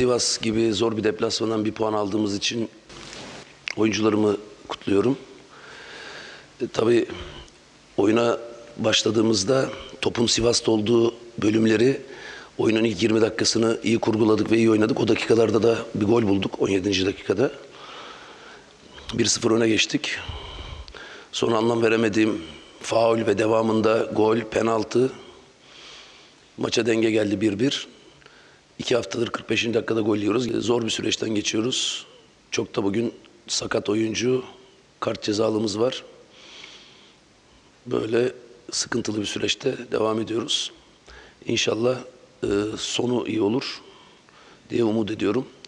Sivas gibi zor bir deplasmandan bir puan aldığımız için oyuncularımı kutluyorum. Tabii oyuna başladığımızda topun Sivas'ta olduğu bölümleri, oyunun ilk 20 dakikasını iyi kurguladık ve iyi oynadık. O dakikalarda da bir gol bulduk 17. dakikada. 1-0 öne geçtik. Sonra anlam veremediğim faul ve devamında gol, penaltı. Maça denge geldi 1-1. 2 haftadır 45. dakikada gol yiyoruz. Zor bir süreçten geçiyoruz. Çok da bugün sakat oyuncu, kart cezalımız var. Böyle sıkıntılı bir süreçte devam ediyoruz. İnşallah sonu iyi olur diye umut ediyorum.